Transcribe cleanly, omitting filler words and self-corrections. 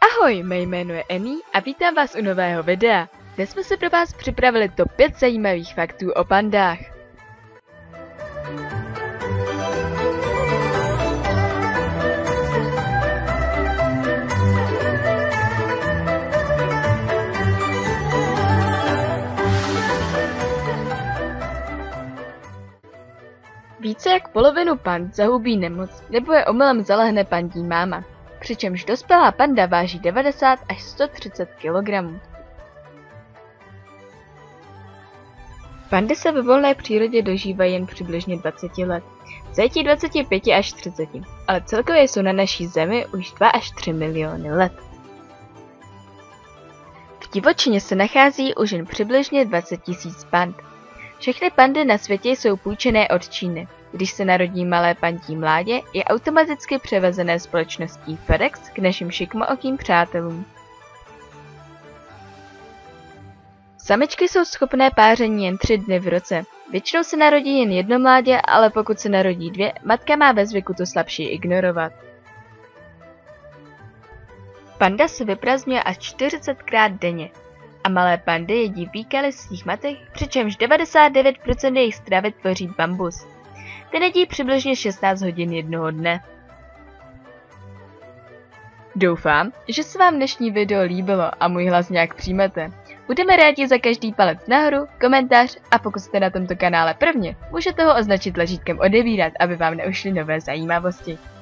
Ahoj, mé jméno je Annie a vítám vás u nového videa. Dnes jsme si pro vás připravili top 5 zajímavých faktů o pandách. Více jak polovinu pand zahubí nemoc nebo je omylem zalehne pandí máma, přičemž dospělá panda váží 90 až 130 kg. Pandy se ve volné přírodě dožívají jen přibližně 20 let, zajetí 25 až 30, ale celkově jsou na naší zemi už 2 až 3 miliony let. V divočině se nachází už jen přibližně 20 000 pand. Všechny pandy na světě jsou půjčené od Číny. Když se narodí malé pandí mládě, je automaticky převezené společností FedEx k našim šikmookým přátelům. Samičky jsou schopné páření jen 3 dny v roce. Většinou se narodí jen jedno mládě, ale pokud se narodí 2, matka má ve zvyku to slabší ignorovat. Panda se vyprazdňuje až 40krát denně a malé pandy jedí víkaly svých matek, přičemž 99% jejich stravy tvoří bambus. Ten jedí přibližně 16 hodin jednoho dne. Doufám, že se vám dnešní video líbilo a můj hlas nějak přijmete. Budeme rádi za každý palec nahoru, komentář a pokud jste na tomto kanále prvně, můžete ho označit tlačítkem odebírat, aby vám neušly nové zajímavosti.